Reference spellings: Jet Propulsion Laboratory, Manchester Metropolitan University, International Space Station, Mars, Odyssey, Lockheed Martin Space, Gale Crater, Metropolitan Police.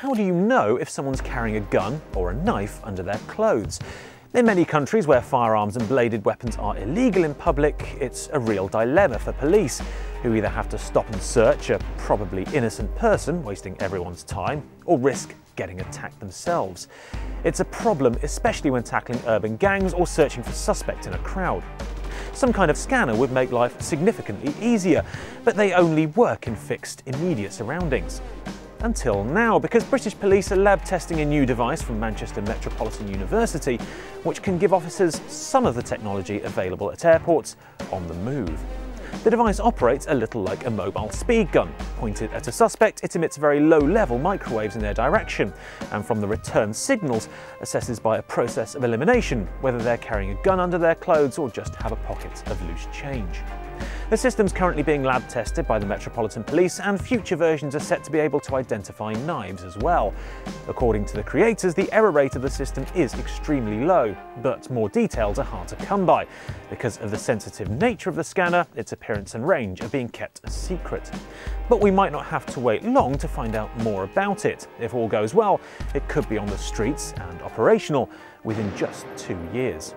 how do you know if someone's carrying a gun or a knife under their clothes? In many countries where firearms and bladed weapons are illegal in public, it's a real dilemma for police, who either have to stop and search a probably innocent person, wasting everyone's time, or risk getting attacked themselves. It's a problem, especially when tackling urban gangs or searching for suspects in a crowd. Some kind of scanner would make life significantly easier, but they only work in fixed, immediate surroundings. Until now, because British police are lab testing a new device from Manchester Metropolitan University, which can give officers some of the technology available at airports on the move. The device operates a little like a mobile speed gun. Pointed at a suspect, it emits very low-level microwaves in their direction, and from the return signals, assesses by a process of elimination whether they're carrying a gun under their clothes or just have a pocket of loose change. The system's currently being lab tested by the Metropolitan Police, and future versions are set to be able to identify knives as well. According to the creators, the error rate of the system is extremely low, but more details are hard to come by. Because of the sensitive nature of the scanner, its appearance and range are being kept a secret. But we might not have to wait long to find out more about it. If all goes well, it could be on the streets and operational within just 2 years.